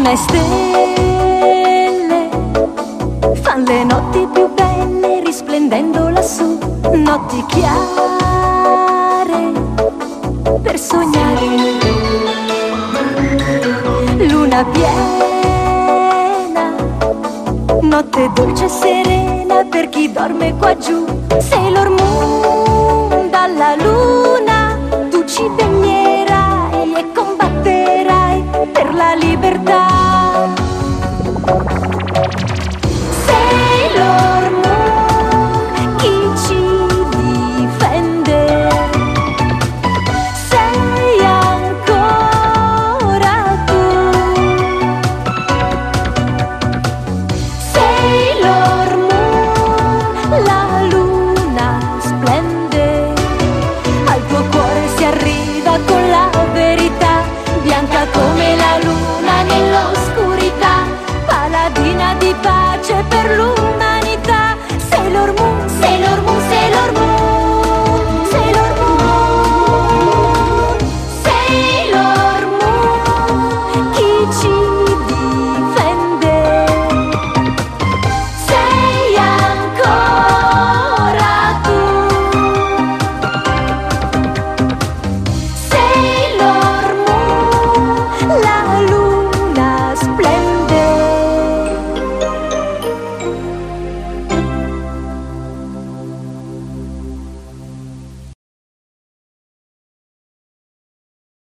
luna e stelle fan le notti più belle risplendendo lassù, notti chiare per sognare, luna piena, notte dolce e serena per chi dorme qua giù. Sei l'ormone dalla luna, tu ci vegnerai e combatterai per la libertà.